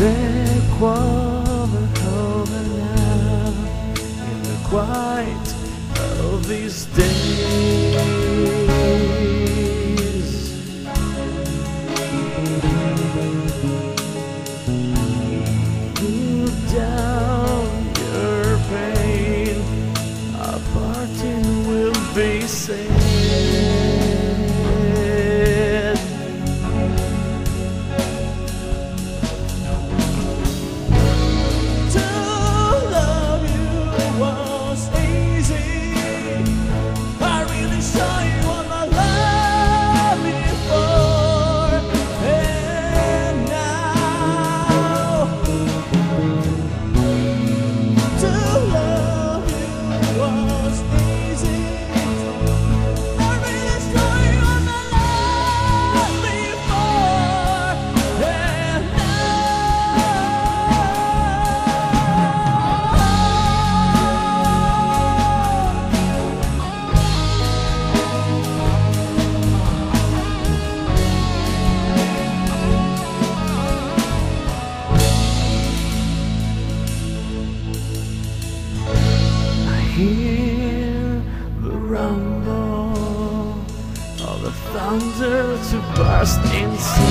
They're coming home now in the quiet of these days. Cool down your pain, our parting will be safe. Hear the rumble of the thunder to burst inside.